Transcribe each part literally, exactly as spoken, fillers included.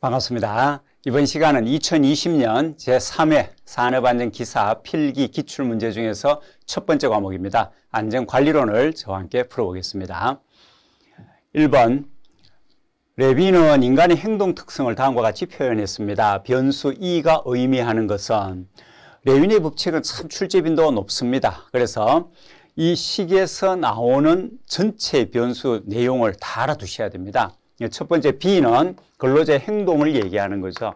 반갑습니다. 이번 시간은 이천이십 년 제삼 회 산업안전기사 필기 기출문제 중에서 첫 번째 과목입니다. 안전관리론을 저와 함께 풀어보겠습니다. 일 번 레비는 인간의 행동 특성을 다음과 같이 표현했습니다. 변수 E가 의미하는 것은 레빈의 법칙은 참 출제 빈도가 높습니다. 그래서 이 식에서 나오는 전체 변수 내용을 다 알아두셔야 됩니다. 첫 번째 B는 근로자의 행동을 얘기하는 거죠.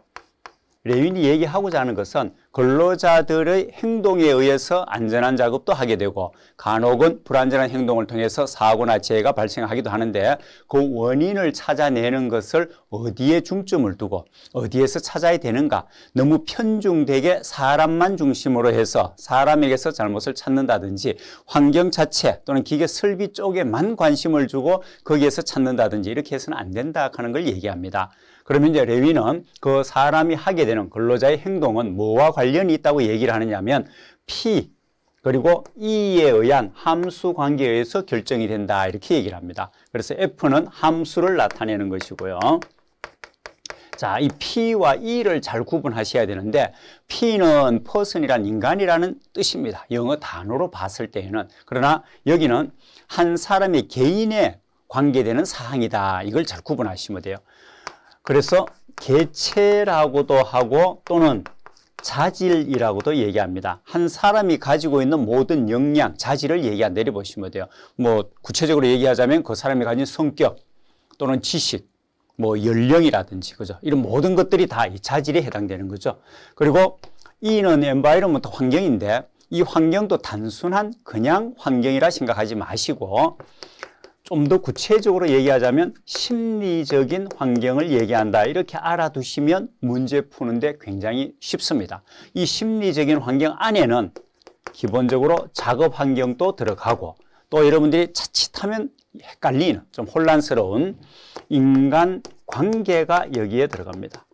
레윈이 얘기하고자 하는 것은 근로자들의 행동에 의해서 안전한 작업도 하게 되고 간혹은 불안전한 행동을 통해서 사고나 재해가 발생하기도 하는데 그 원인을 찾아내는 것을 어디에 중점을 두고 어디에서 찾아야 되는가, 너무 편중되게 사람만 중심으로 해서 사람에게서 잘못을 찾는다든지 환경 자체 또는 기계 설비 쪽에만 관심을 주고 거기에서 찾는다든지 이렇게 해서는 안 된다 하는 걸 얘기합니다. 그러면 이제 레위는 그 사람이 하게 되는 근로자의 행동은 뭐와 관련이 있다고 얘기를 하느냐면 P 그리고 E에 의한 함수 관계에 의해서 결정이 된다 이렇게 얘기를 합니다. 그래서 F는 함수를 나타내는 것이고요. 자, 이 P와 E를 잘 구분하셔야 되는데 P는 person이란 인간이라는 뜻입니다. 영어 단어로 봤을 때에는. 그러나 여기는 한 사람의 개인에 관계되는 사항이다. 이걸 잘 구분하시면 돼요. 그래서 개체라고도 하고 또는 자질이라고도 얘기합니다. 한 사람이 가지고 있는 모든 역량, 자질을 얘기한 내려보시면 돼요. 뭐 구체적으로 얘기하자면 그 사람이 가진 성격 또는 지식, 뭐 연령이라든지 그죠? 이런 모든 것들이 다 이 자질에 해당되는 거죠. 그리고 E는 environment 환경인데 이 환경도 단순한 그냥 환경이라 생각하지 마시고 좀 더 구체적으로 얘기하자면 심리적인 환경을 얘기한다. 이렇게 알아두시면 문제 푸는데 굉장히 쉽습니다. 이 심리적인 환경 안에는 기본적으로 작업 환경도 들어가고 또 여러분들이 자칫하면 헷갈리는 좀 혼란스러운 인간 관계가 여기에 들어갑니다.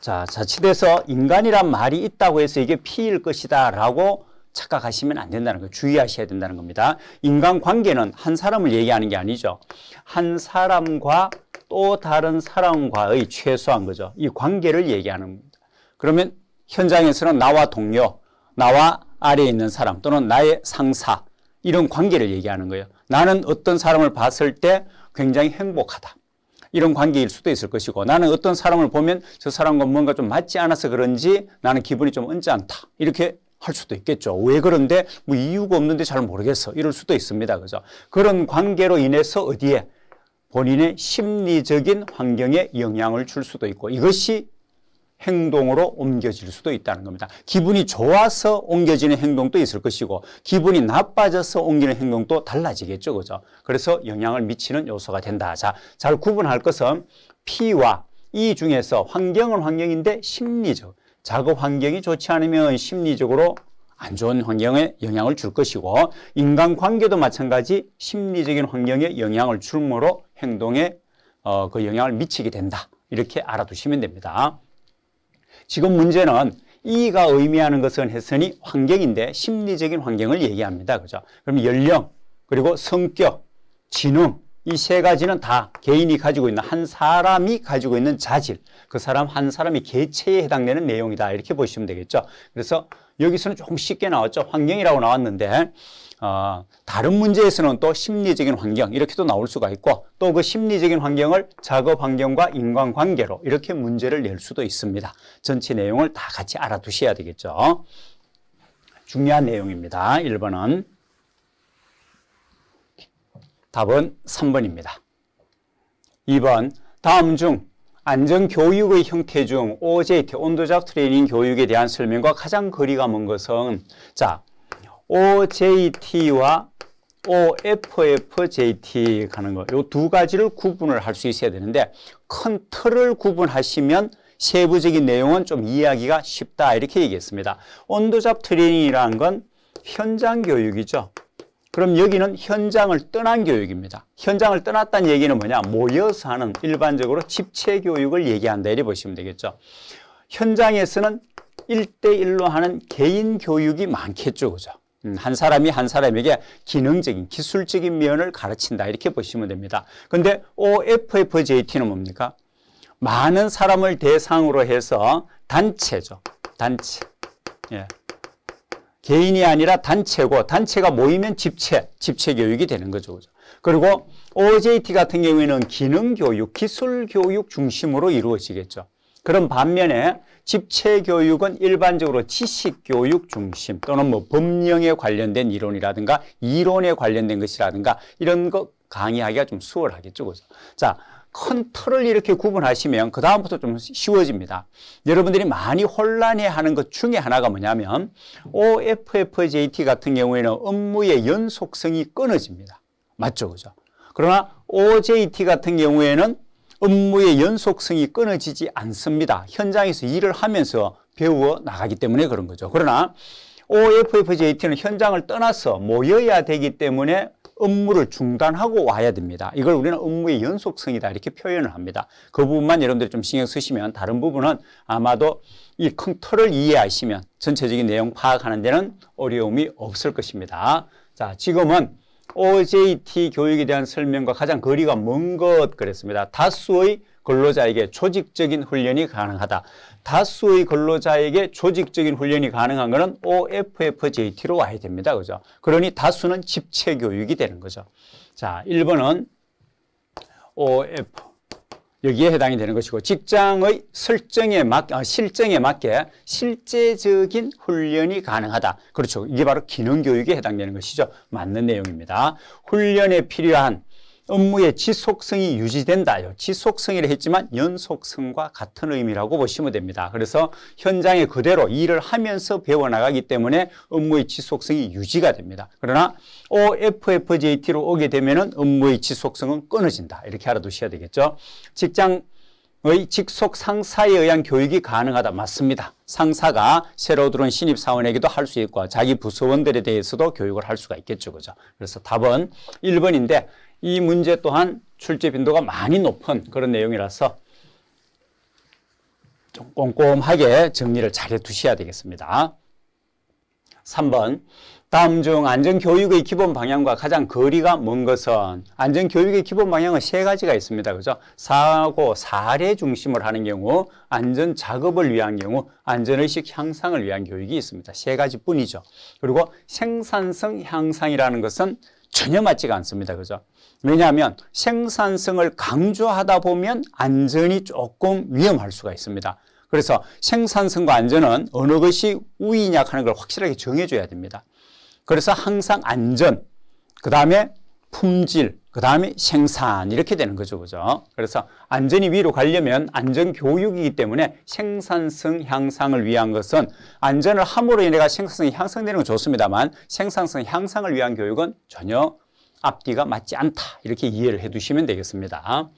자, 자칫해서 인간이란 말이 있다고 해서 이게 P일 것이다 라고 착각하시면 안 된다는 거, 주의하셔야 된다는 겁니다. 인간관계는 한 사람을 얘기하는 게 아니죠. 한 사람과 또 다른 사람과의 최소한 거죠. 이 관계를 얘기하는 겁니다. 그러면 현장에서는 나와 동료, 나와 아래에 있는 사람 또는 나의 상사 이런 관계를 얘기하는 거예요. 나는 어떤 사람을 봤을 때 굉장히 행복하다. 이런 관계일 수도 있을 것이고 나는 어떤 사람을 보면 저 사람과 뭔가 좀 맞지 않아서 그런지 나는 기분이 좀 언짢다. 이렇게 할 수도 있겠죠. 왜 그런데 뭐 이유가 없는데 잘 모르겠어. 이럴 수도 있습니다. 그죠? 그런 관계로 인해서 어디에 본인의 심리적인 환경에 영향을 줄 수도 있고 이것이 행동으로 옮겨질 수도 있다는 겁니다. 기분이 좋아서 옮겨지는 행동도 있을 것이고 기분이 나빠져서 옮기는 행동도 달라지겠죠. 그죠? 그래서 영향을 미치는 요소가 된다. 자, 잘 구분할 것은 P와 E 중에서 환경은 환경인데 심리적 작업 환경이 좋지 않으면 심리적으로 안 좋은 환경에 영향을 줄 것이고 인간관계도 마찬가지 심리적인 환경에 영향을 줄므로 행동에 어, 그 영향을 미치게 된다. 이렇게 알아두시면 됩니다. 지금 문제는 E가 의미하는 것은 했으니 환경인데 심리적인 환경을 얘기합니다. 그죠? 그럼 연령 그리고 성격, 지능 이 세 가지는 다 개인이 가지고 있는 한 사람이 가지고 있는 자질 그 사람 한 사람의 개체에 해당되는 내용이다 이렇게 보시면 되겠죠. 그래서 여기서는 조금 쉽게 나왔죠. 환경이라고 나왔는데 어, 다른 문제에서는 또 심리적인 환경 이렇게도 나올 수가 있고 또 그 심리적인 환경을 작업 환경과 인간관계로 이렇게 문제를 낼 수도 있습니다. 전체 내용을 다 같이 알아두셔야 되겠죠. 중요한 내용입니다. 일 번은 답은 삼 번입니다. 이 번 다음 중 안전교육의 형태 중 오제이티 온더잡 트레이닝 교육에 대한 설명과 가장 거리가 먼 것은 자 오제이티와 오에프에프제이티 하는 거, 이 두 가지를 구분을 할 수 있어야 되는데 큰 틀을 구분하시면 세부적인 내용은 좀 이해하기가 쉽다 이렇게 얘기했습니다. 온더잡 트레이닝이라는 건 현장 교육이죠. 그럼 여기는 현장을 떠난 교육입니다. 현장을 떠났다는 얘기는 뭐냐? 모여서 하는 일반적으로 집체 교육을 얘기한다. 이렇게 보시면 되겠죠. 현장에서는 일 대 일로 하는 개인 교육이 많겠죠. 그죠? 한 사람이 한 사람에게 기능적인, 기술적인 면을 가르친다. 이렇게 보시면 됩니다. 근데 오에프에프제이티는 뭡니까? 많은 사람을 대상으로 해서 단체죠. 단체. 예. 개인이 아니라 단체고, 단체가 모이면 집체, 집체 교육이 되는 거죠. 그리고 오제이티 같은 경우에는 기능 교육, 기술 교육 중심으로 이루어지겠죠. 그런 반면에 집체 교육은 일반적으로 지식 교육 중심 또는 뭐 법령에 관련된 이론이라든가 이론에 관련된 것이라든가 이런 거 강의하기가 좀 수월하겠죠. 그죠? 자, 큰 틀을 이렇게 구분하시면 그 다음부터 좀 쉬워집니다. 여러분들이 많이 혼란해하는 것 중에 하나가 뭐냐면 오에프에프제이티 같은 경우에는 업무의 연속성이 끊어집니다. 맞죠, 그죠? 그러나 오제이티 같은 경우에는 업무의 연속성이 끊어지지 않습니다. 현장에서 일을 하면서 배워 나가기 때문에 그런 거죠. 그러나 오에프에프제이티는 현장을 떠나서 모여야 되기 때문에 업무를 중단하고 와야 됩니다. 이걸 우리는 업무의 연속성이다 이렇게 표현을 합니다. 그 부분만 여러분들이 좀 신경 쓰시면 다른 부분은 아마도 이 큰 틀을 이해하시면 전체적인 내용 파악하는 데는 어려움이 없을 것입니다. 자, 지금은 오제이티 교육에 대한 설명과 가장 거리가 먼 것 그랬습니다. 다수의 근로자에게 조직적인 훈련이 가능하다. 다수의 근로자에게 조직적인 훈련이 가능한 것은 오에프에프제이티로 와야 됩니다. 그죠? 그러니 다수는 집체 교육이 되는 거죠. 자, 일 번은 오에프. 여기에 해당이 되는 것이고, 직장의 설정에 맞, 아, 실정에 맞게 실제적인 훈련이 가능하다. 그렇죠. 이게 바로 기능교육에 해당되는 것이죠. 맞는 내용입니다. 훈련에 필요한 업무의 지속성이 유지된다요. 지속성이라 했지만 연속성과 같은 의미라고 보시면 됩니다. 그래서 현장에 그대로 일을 하면서 배워나가기 때문에 업무의 지속성이 유지가 됩니다. 그러나 오에프에프제이티로 오게 되면 업무의 지속성은 끊어진다. 이렇게 알아두셔야 되겠죠. 직장 직속 상사에 의한 교육이 가능하다. 맞습니다. 상사가 새로 들어온 신입사원에게도 할 수 있고 자기 부서원들에 대해서도 교육을 할 수가 있겠죠. 그죠? 그래서 답은 일 번인데 이 문제 또한 출제 빈도가 많이 높은 그런 내용이라서 좀 꼼꼼하게 정리를 잘해 두셔야 되겠습니다. 삼 번. 다음 중 안전교육의 기본 방향과 가장 거리가 먼 것은, 안전교육의 기본 방향은 세 가지가 있습니다. 그죠? 사고, 사례 중심을 하는 경우, 안전작업을 위한 경우, 안전의식 향상을 위한 교육이 있습니다. 세 가지 뿐이죠. 그리고 생산성 향상이라는 것은 전혀 맞지가 않습니다. 그죠? 왜냐하면 생산성을 강조하다 보면 안전이 조금 위험할 수가 있습니다. 그래서 생산성과 안전은 어느 것이 우위냐 하는 걸 확실하게 정해줘야 됩니다. 그래서 항상 안전, 그 다음에 품질, 그 다음에 생산 이렇게 되는 거죠. 그죠? 그래서 안전이 위로 가려면 안전교육이기 때문에 생산성 향상을 위한 것은, 안전을 함으로 인해가 생산성이 향상되는 건 좋습니다만 생산성 향상을 위한 교육은 전혀 앞뒤가 맞지 않다. 이렇게 이해를 해 두시면 되겠습니다.